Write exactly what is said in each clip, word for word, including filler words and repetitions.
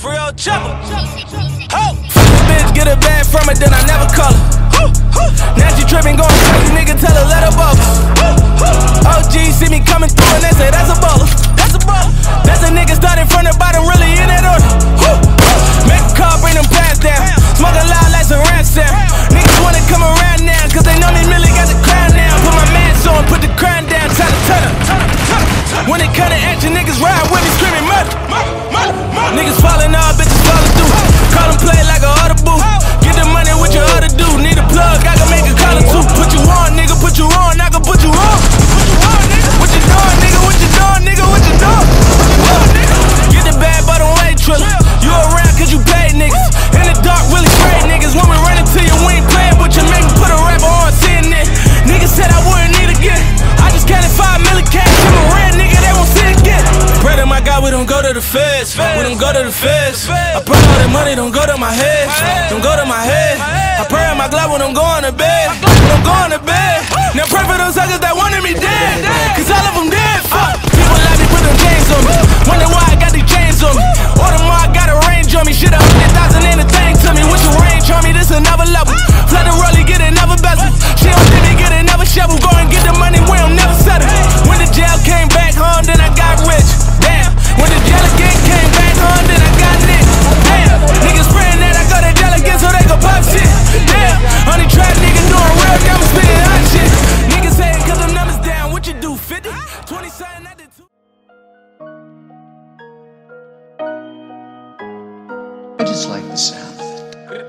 Real chopper. Ho! Bitch get a bag from it, then I never call her. Now she trippin', going crazy, nigga, tell her let her bubble. O G see me coming through and they say that's a baller. That's a baller. That's a nigga starting from the bottom, really in that order. Make a call, bring them pants down. Smoke a lot like some rat sound. Niggas wanna come around now, cause they know me really got the crown now. Put my mask on, put the crown down, try to turn up. When it cut an action, niggas ride with me screaming murder. Niggas falling off, bitches falling through. Call them play like a auto boo. Get the money, what you oughta do? Need a plug, I can make a call or two. Put you on, nigga, put you on, I can put you on. What you doing, nigga? What you doing, nigga? What you doing? Get the bag by the way, Triller. You around cause you paid niggas. In the dark, really straight niggas. When we run into you, we ain't playing, but you make me put a rapper on, seeing it. Niggas said I wouldn't need again. I just counted five million cash. I'm a red nigga, they won't see again. Pray to my God, we don't go to the feds. We don't go to the feds. I pray all that money don't go to my head. Don't go to my head. I pray on my glove when I'm going to bed. When I'm going to bed. Now pray for those suckers that wanted me dead. Cause all of them dead, fuck. People like me put them chains on me. Wonder why I got these chains on me. All the more I got a range on me. Shit, a hundred thousand in a thing to me. With your range on me, this another level. Flood the rollie, get another bezel. She don't think they get another shovel. Go and get the money where I'm never settled. When the jail came back home, then I got rich. Damn, when the jail again came back home, then I got lit. Damn, niggas praying that I go to jail again so they can pop shit. Damn, only trap niggas doing real numbers, spitting hot shit. Niggas saying cause them numbers down, what you do, fifty? twenty something at the two. I just like the sound of it.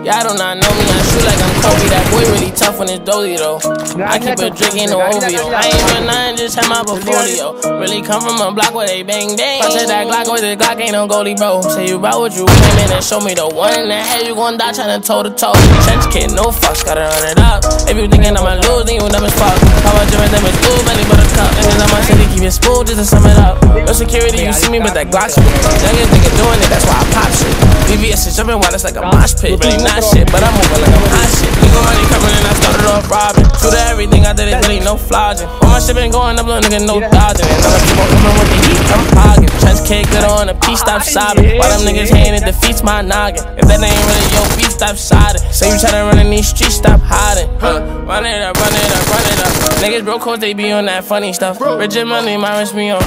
Y'all do not know me, I shoot like I'm Kobe. That boy really tough on his dozy though. I keep a drink in the Ovio. I ain't real nothing, just have my portfolio. Really come from a block where they bang bang. Punch that Glock with the Glock, ain't no goalie bro. Say you bout what you came in and show me the one. That hell you gon' die tryna toe to toe. Trench kid, no fucks, gotta run it up. If you thinkin' I'ma lose, then you never fuck. How about Jimmy, never school, belly but a cup. And then I'm my city, keep it smooth, just to sum it up. No security, you see me with that Glock shit. Youngest nigga doing it, that's why I pop shit. V V S is jumping while it's like a mosh pit. Really not shit, but I'm moving like I'm hot shit. Nigga money coming and I started off robbing. True to everything I did, it really no flogging. All my shit been going up, little nigga, no dodging. And all my people coming with the heat, I'm pogging. Trench kick, glitter on a piece, stop sobbing. While them niggas hating, it defeats my noggin. If that ain't really your beef, stop sodding. Say you try to run in these streets, stop hiding. Huh, run it up, run it up, run it up. Niggas broke cause they be on that funny stuff. Richard money, my wrist me on.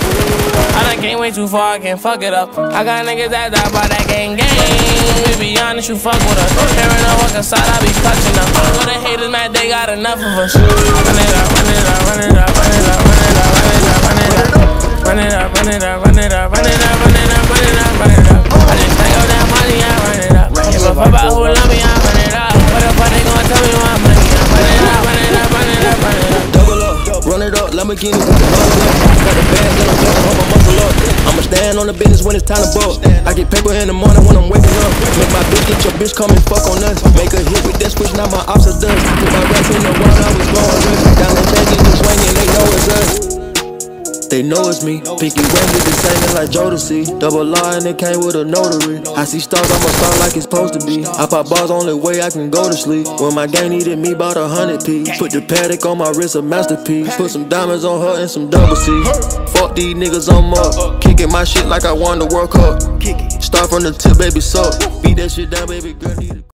I done came way too far, I can't fuck it up. I got niggas that die by that gang gang. To be honest, you fuck with us. Tearing up, walk inside, I be clutching up. All the haters mad, they got enough of us. Run it up, run it up, run it up, run it up, run it up, run it up, run it up, run it up, run it up, run it up, run it up, run it up, run it up. I just take all that money, I run it up. Give a fuck about who love me, I run it up. What the fuck they gon' tell me my money? I run it up, run it up, run it up, run it up. Double up, run it up, Lamborghini, run it up. Got a bag, let 'em jump, hold my muscle up. I'ma stand on the business when it's time to ball. I get paper in the morning when I'm waking up. Make my bitch get your bitch come and fuck on us. Make a hit with that switch, now my ops are done. Put my raps in the one, I was blowing up. Down the chain, just swinging, they know it's us. They know it's me. Pinky Wayne with the same like Jodeci. Double R and it came with a notary. I see stars, I'm a star like it's supposed to be. I pop balls, only way I can go to sleep. When my gang needed me, bought a hundred P. Put the paddock on my wrist, a masterpiece. Put some diamonds on her and some double C. Fuck these niggas, I'm up. Kicking my shit like I won the World Cup. Start from the tip, baby, suck. Beat that shit down, baby, girl, need